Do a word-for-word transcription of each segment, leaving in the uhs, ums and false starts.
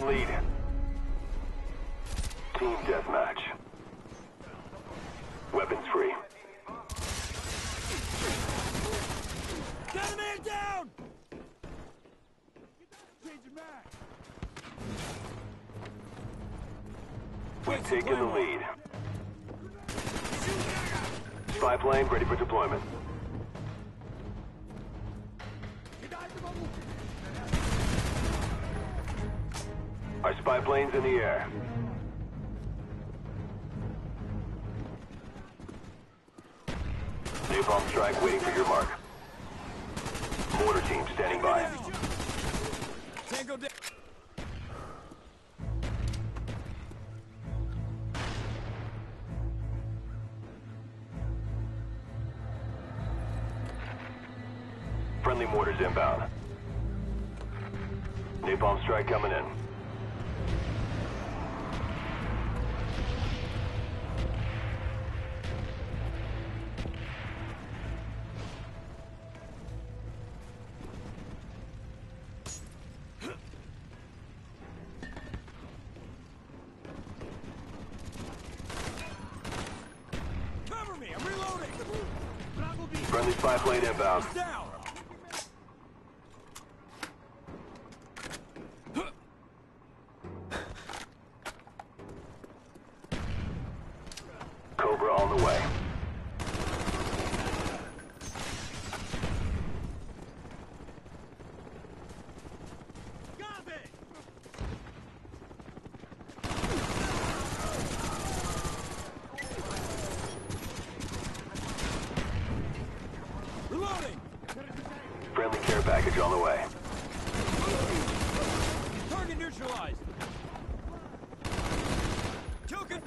the lead. Team deathmatch. Weapons free. Got a man down! Change your back. We've taken the lead. Spy plane ready for deployment. Our spy plane's in the air. Napalm strike waiting for your mark. Mortar team standing by. Tango down. Friendly mortars inbound. Napalm strike coming in. Friendly spy plane inbound. Cobra on the way. Friendly care package on the way. Target neutralized. Joker.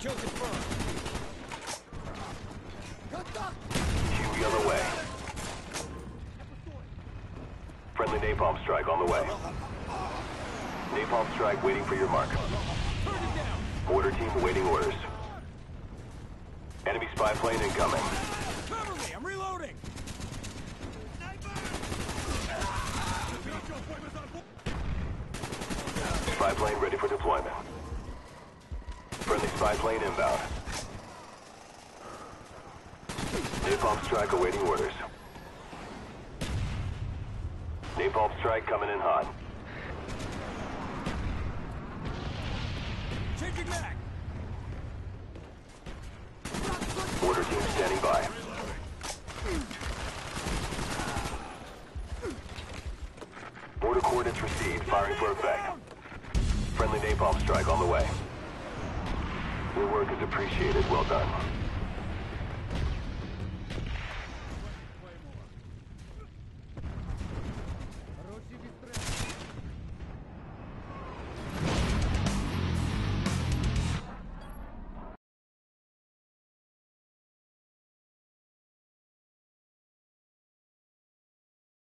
Kill confirmed. Q E on the way. Friendly napalm strike on the way. Napalm strike waiting for your mark. Mortar team awaiting orders. Enemy spy plane incoming. Cover me, I'm reloading. Spy plane ready for deployment. Friendly spy plane inbound. Napalm strike awaiting orders. Napalm strike coming in hot. Changing back. Order team standing by. Border coordinates received. Firing for effect. Friendly napalm strike on the way. Your work is appreciated. Well done.